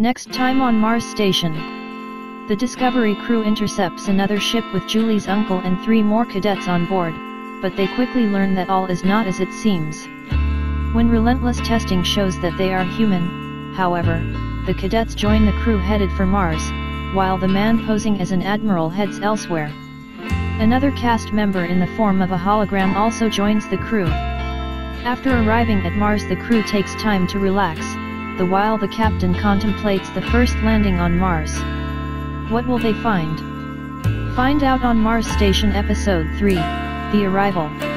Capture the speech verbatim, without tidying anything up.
Next time on Mars Station, the Discovery crew intercepts another ship with Julie's uncle and three more cadets on board, but they quickly learn that all is not as it seems. When relentless testing shows that they are human, however, the cadets join the crew headed for Mars, while the man posing as an admiral heads elsewhere. Another cast member in the form of a hologram also joins the crew. After arriving at Mars, the crew takes time to relax, the while the captain contemplates the first landing on Mars. What will they find? Find out on Mars Station Episode three, The Arrival.